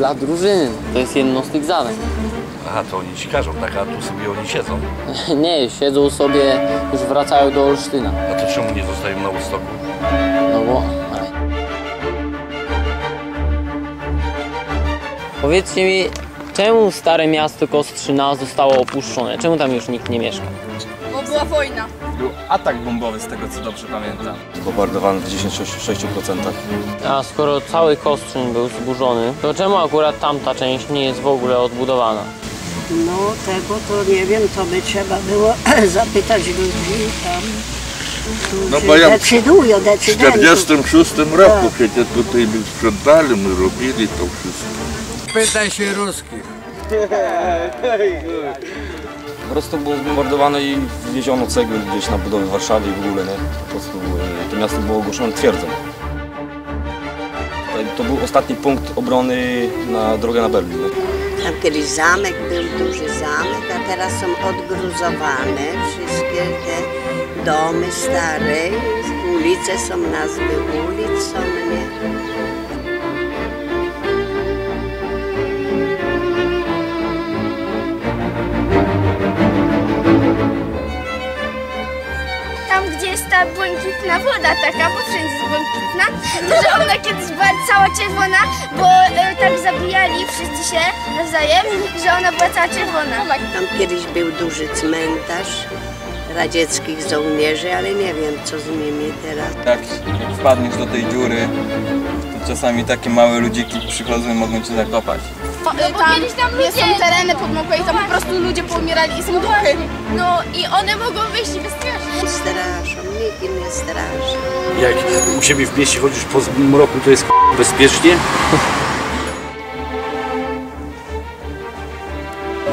dla drużyny. To jest jedno z tych zadań. Aha, to oni ci każą, tak, a tu sobie oni siedzą. Nie, siedzą sobie, już wracają do Olsztyna. A to czemu nie zostają na Wostoku? No bo... Powiedzcie mi, czemu stare miasto Kostrzyna zostało opuszczone? Czemu tam już nikt nie mieszka? Bo była wojna. Był atak bombowy, z tego co dobrze pamiętam. Bombardowany w 96%. A skoro cały Kostrzyn był zburzony, to czemu akurat tamta część nie jest w ogóle odbudowana? No tego to nie wiem, to by trzeba było zapytać ludzi tam, którzy no, ja decydują, decydentów. W 46 roku, tak. Kiedy tutaj my sprzątali, my robili to wszystko. Pytaj się ruskich. Po prostu było zbombardowane i wwieziono cegły gdzieś na budowę w Warszawie i w ogóle, nie? Po prostu to miasto było ogłoszone twierdzą. To był ostatni punkt obrony na drogę na Berlin. Nie? Tam kiedyś zamek był, duży zamek, a teraz są odgruzowane wszystkie te domy stare. Ulice są, nazwy ulic są, nie? Ta błękitna woda taka, bo wszędzie jest błękitna, to że ona kiedyś była cała czerwona, bo tak zabijali wszyscy się nawzajem, że ona była cała czerwona. Tam kiedyś był duży cmentarz radzieckich żołnierzy, ale nie wiem co z nimi teraz. Jak wpadniesz do tej dziury, to czasami takie małe ludziki przychodzą i mogą cię zakopać. No, tam jest, są tereny podmokłe i tam po prostu ludzie poumierali i są duchy. No i one mogą wyjść i wystraszyć. Nie straszą, nikt im nie straszy. Jak u siebie w mieście chodzisz po mroku, to jest bezpiecznie?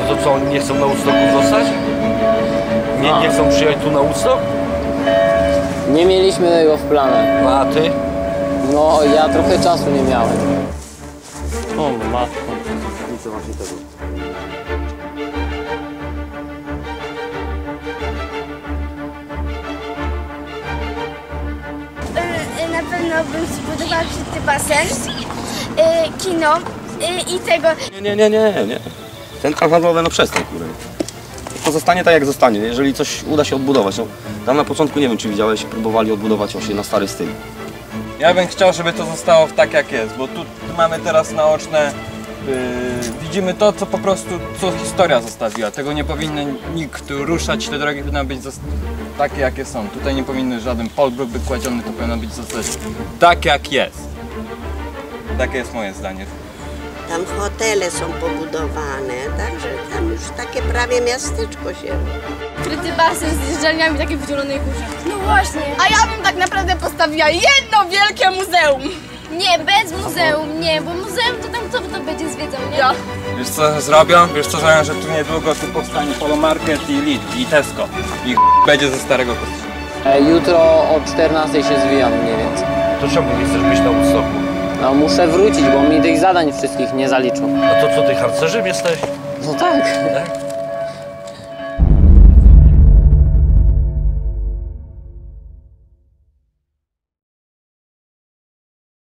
No to co, oni nie chcą na Woodstocku zostać? Nie chcą przyjechać tu na Woodstock? Nie mieliśmy tego w planie. No, a ty? No, ja trochę czasu nie miałem. O matko. Nic właśnie tego. Na pewno bym zbudował wszyscy basen, kino i tego. Nie. Ten tram handlowy, no przestań, kurde. To zostanie tak jak zostanie, jeżeli coś uda się odbudować. No, tam na początku, nie wiem czy widziałeś, próbowali odbudować właśnie na stary styl. Ja bym chciał, żeby to zostało tak jak jest, bo tu mamy teraz naoczne, widzimy to, co po prostu, co historia zostawiła. Tego nie powinno nikt ruszać, te drogi powinny być takie jakie są. Tutaj nie powinny żaden polbruk być kładziony, to powinno być zostać tak jak jest. Takie jest moje zdanie. Tam hotele są pobudowane, także tam już takie prawie miasteczko się robi. Kryty basen z zjeżdżalniami, takie w zielonej górze. No właśnie. A ja bym tak naprawdę postawiła jedno wielkie muzeum. Nie, bez muzeum, nie, bo muzeum to tam kto będzie zwiedzał, nie? Ja. Wiesz co zrobią? Wiesz co zrobią, że tu niedługo tu powstanie Polomarket i Lidl i Tesco. I będzie ze starego Kostrzyna. Jutro o 14:00 się zwijam mniej więcej. To czemu nie chcesz być na Woodstocku? No muszę wrócić, bo mi tych zadań wszystkich nie zaliczą. A to co, ty harcerzem jesteś? No tak.